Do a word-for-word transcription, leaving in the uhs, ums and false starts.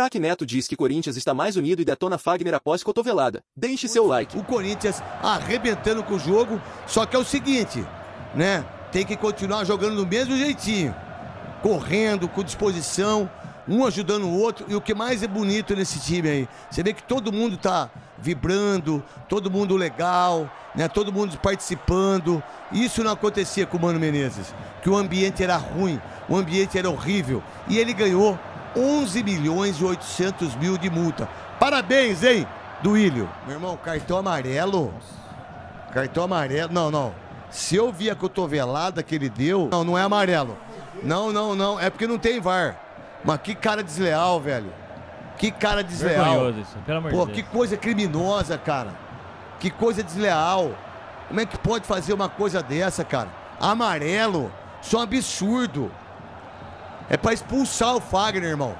Craque Neto diz que Corinthians está mais unido e detona Fagner após cotovelada. Deixe seu like. O Corinthians arrebentando com o jogo, só que é o seguinte, né? Tem que continuar jogando do mesmo jeitinho. Correndo, com disposição, um ajudando o outro. E o que mais é bonito nesse time aí, você vê que todo mundo tá vibrando, todo mundo legal, né? Todo mundo participando. Isso não acontecia com o Mano Menezes, que o ambiente era ruim, o ambiente era horrível. E ele ganhou onze milhões e oitocentos mil de multa. Parabéns, hein, Duílio? Meu irmão, cartão amarelo? Cartão amarelo? Não, não. Se eu vi a cotovelada que ele deu... Não, não é amarelo. Não, não, não. É porque não tem V A R. Mas que cara desleal, velho. Que cara desleal. Isso, pelo amor Pô, de que Deus. Coisa criminosa, cara. Que coisa desleal. Como é que pode fazer uma coisa dessa, cara? Amarelo. Isso é um absurdo. É pra expulsar o Fagner, irmão.